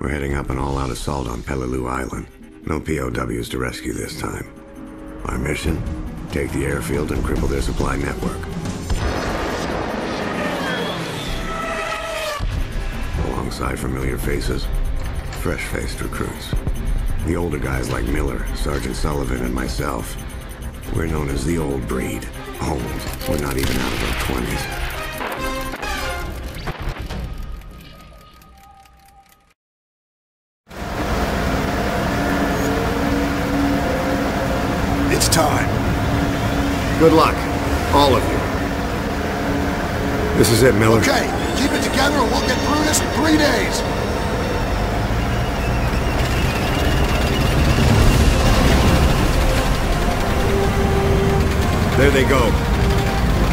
We're heading up an all-out assault on Peleliu Island. No POWs to rescue this time. Our mission? Take the airfield and cripple their supply network. Alongside familiar faces, fresh-faced recruits. The older guys like Miller, Sergeant Sullivan, and myself. We're known as the old breed. Old, we're not even out of our 20s. It's time. Good luck, all of you. This is it, Miller. Okay, keep it together and we'll get through this in 3 days. There they go.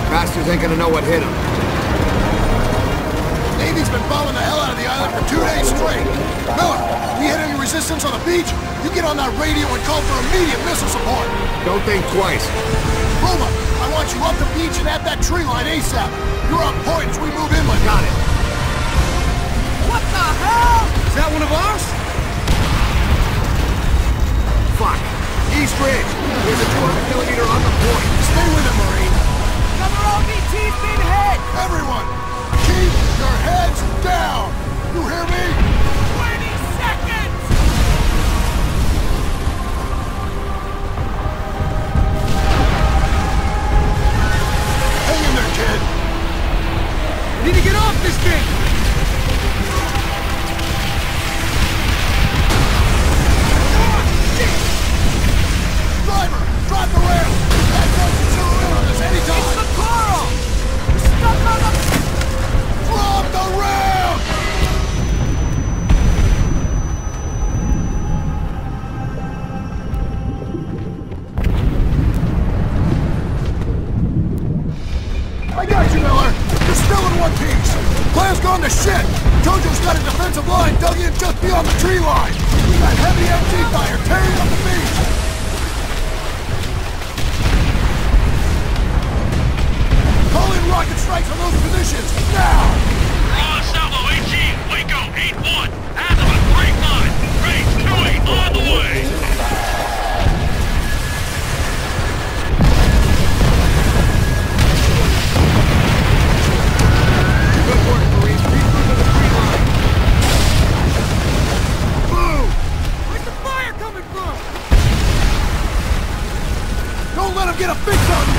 Bastards ain't gonna know what hit them. Navy's been bombing the hell out of the island for 2 days straight. Miller, we hit any resistance on the beach? You get on that radio and call for immediate missile support. Don't think twice. Roma, I want you up the beach and at that tree line ASAP. You're on point as we move inland. Got it. What the hell? Is that one of ours? Fuck. East Ridge, there's a 200 mm on the point. Stay with him, Marine. Cover all BT's been hit! Everyone, keep your heads down! You hear me? 20 seconds! Hang in there, kid! I need to get off this thing! Drop the rail! That boat's chewing on us anytime! It's the coral! We're stuck on the... Drop the rail! I got you, Miller! You're still in one piece! Plan's gone to shit! Tojo's got a defensive line dug in just beyond the tree line! We've got heavy MG fire tearing up the beach! Rocket strikes on those positions, now! Raw Salvo AG, Waco 8-1, Azimuth brake line, range 2-8 on the way! Good work, Marines, regroup on the free line! Boom! Where's the fire coming from? Don't let him get a fix on you!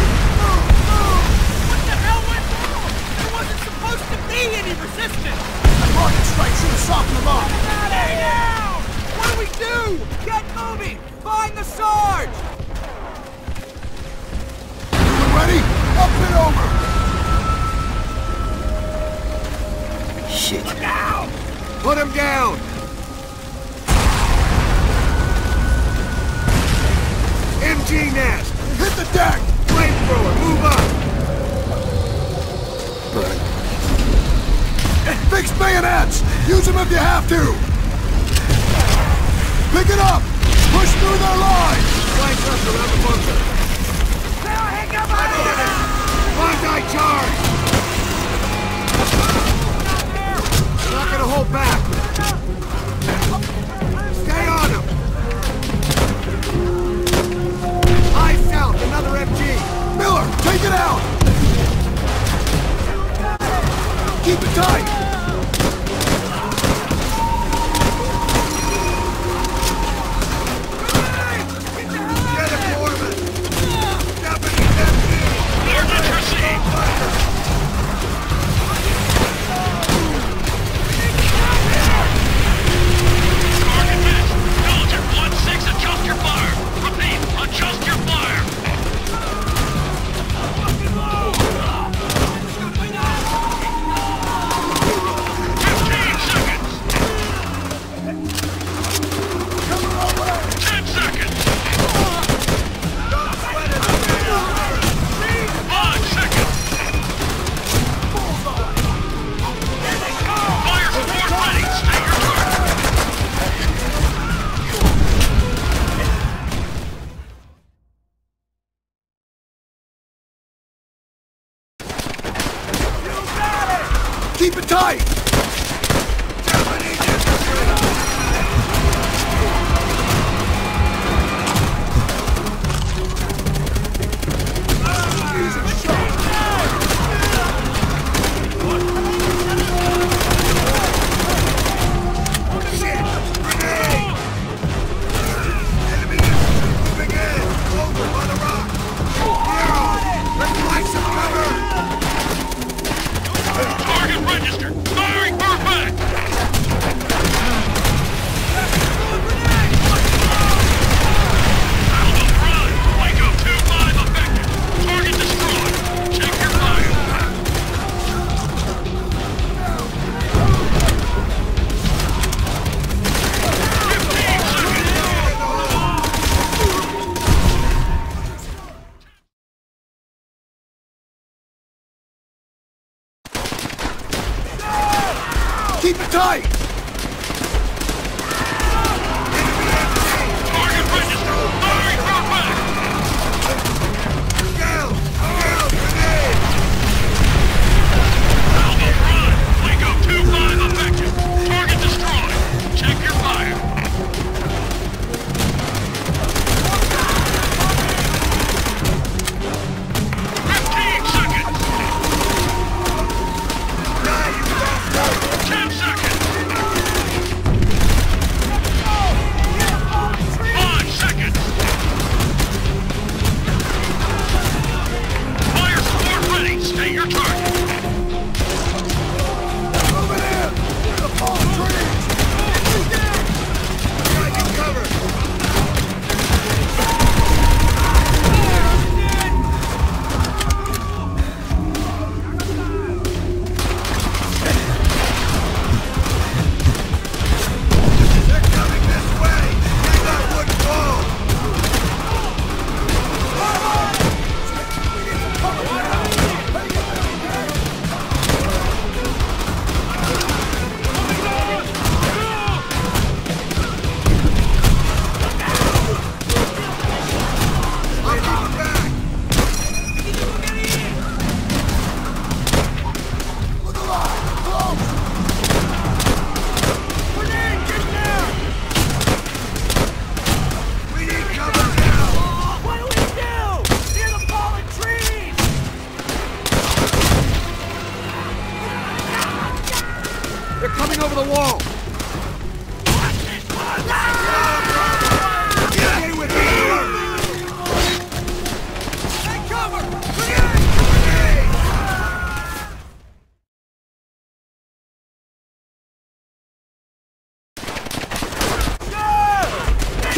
Any resistance! That rocket strike should have softened them up! Get out of here now! What do we do? Get moving! Find the Sarge! Everyone ready? Up and over! Shit! Look out! Put him down! MG nest! Hit the deck! Flamethrower, move up! Burn. Fix bayonets! Use them if you have to! Pick it up! Push through their lines! Flank us around the bunker. They'll hang up on us! Fly-die charge! They're not gonna hold back! Stay on them! High south, another MG! Miller, take it out! Keep it tight! Fire!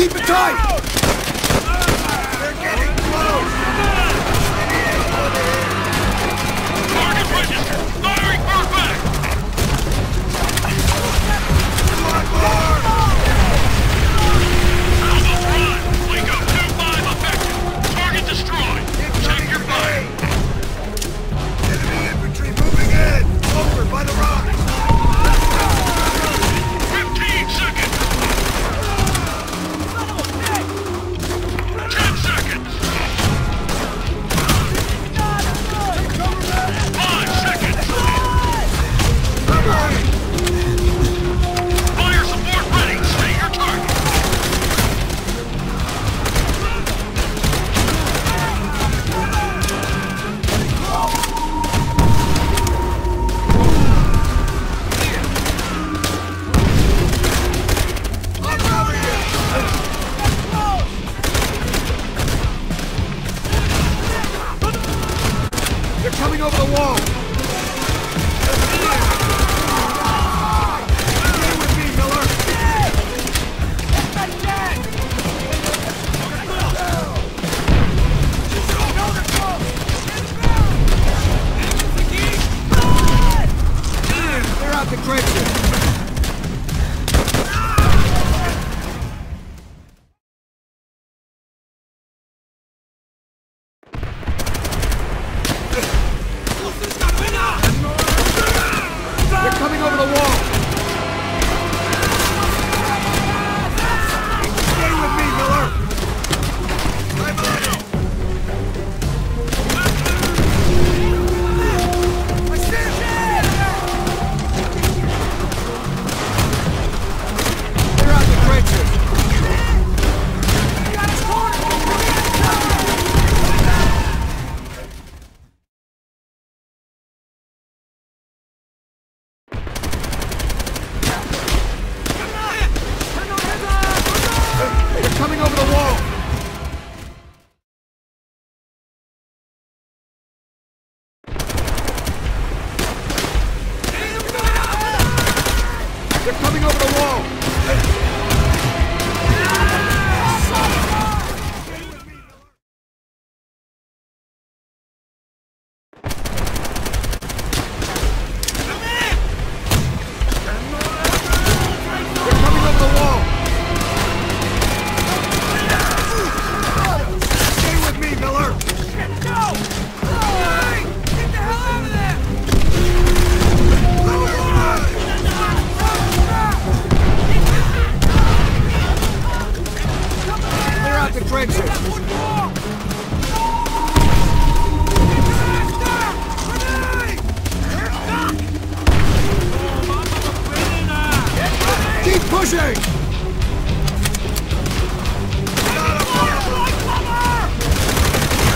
Keep it tight! They're getting close! Target registered! Firing back! Come on, Lord! Alpha 1, Lingo 2-5 effective! Target destroyed! Check your fire! Enemy infantry moving in! Over by the rock! 15 seconds! 10 seconds! 5 seconds! Fire support ready! Stay your target! Coming over the wall! Stay with me, Miller! They're out to crazy!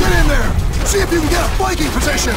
Get in there! See if you can get a flanking position!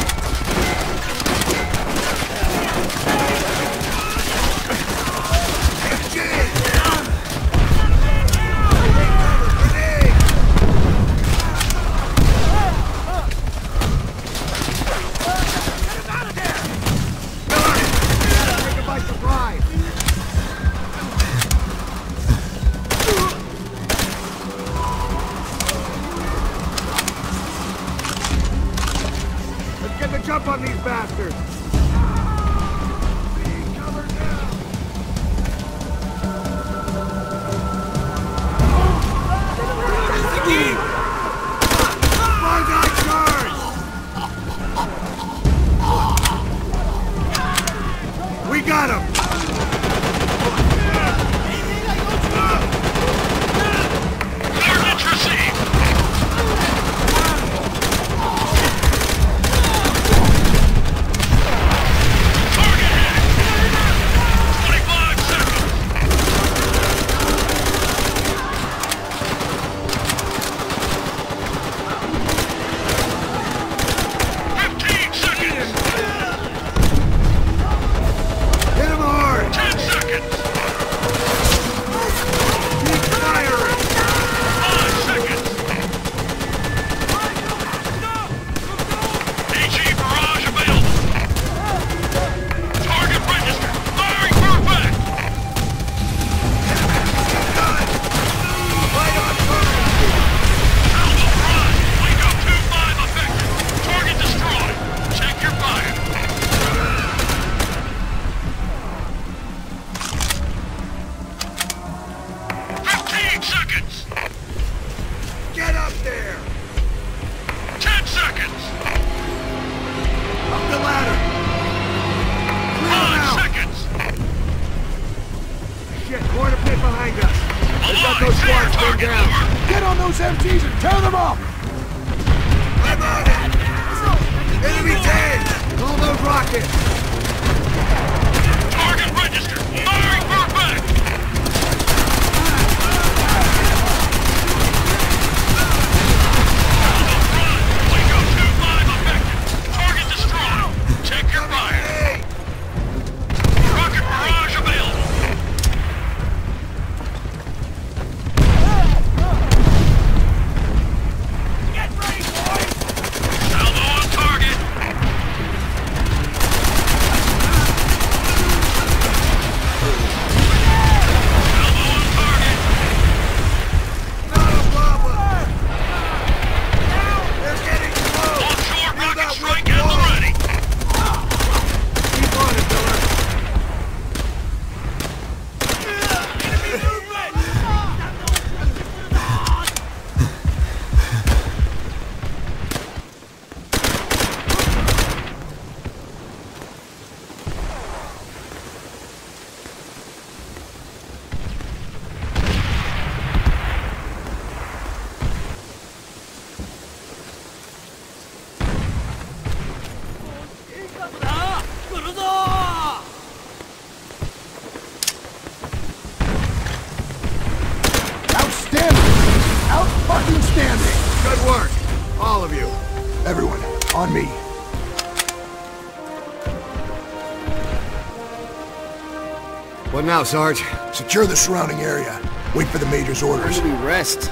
What now, Sarge? Secure the surrounding area. Wait for the Major's orders. When do we rest?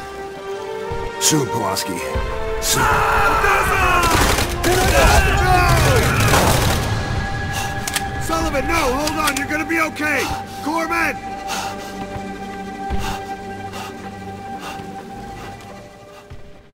Soon, Pulaski. Soon. Sullivan, no! Hold on! You're gonna be okay! Corman!